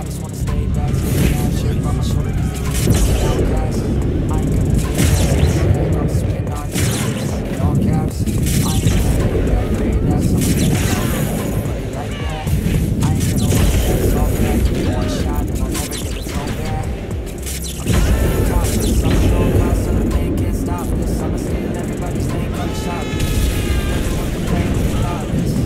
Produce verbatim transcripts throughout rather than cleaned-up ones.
I just wanna stay back, stay back, shit by my shoulder, cause it's all caps. I ain't gonna take that, I'm spitting on you, in all caps. I ain't gonna take that, green ass, I'm gonna like that. I ain't gonna let that, it's all back, one shot, and I'll never get it all back. I'm just staying conscious, I'm in all class, so the thing can't stop this. I'm staying, everybody's staying by the shop, everyone complaining about this.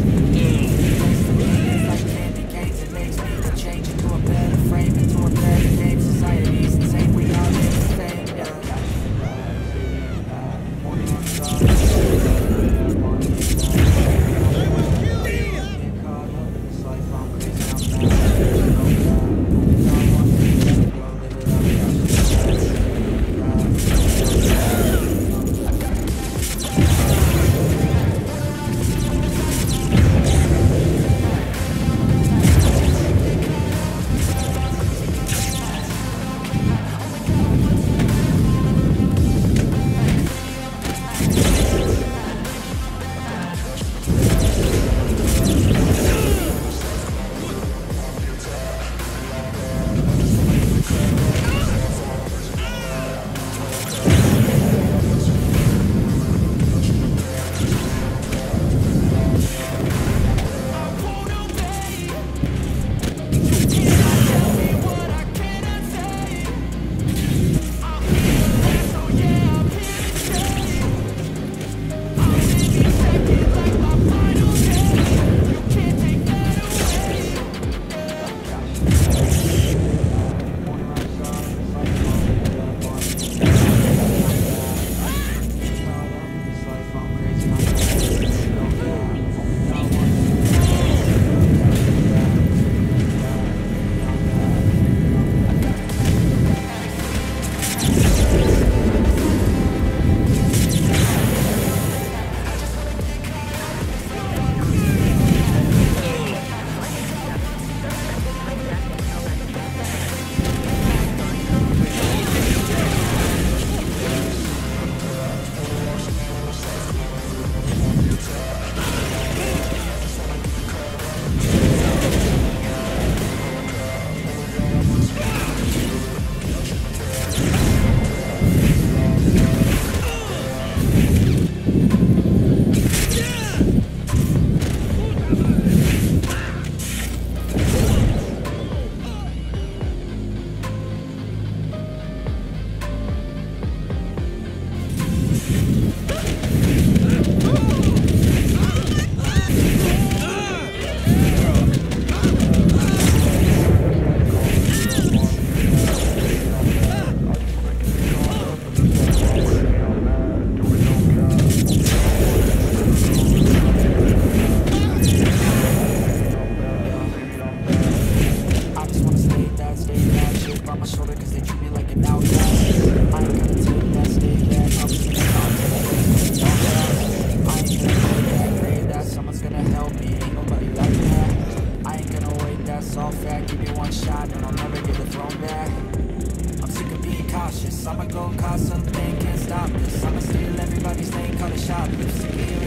I'ma go cause something, can't stop this. I'ma steal everybody's name, call it shoplift.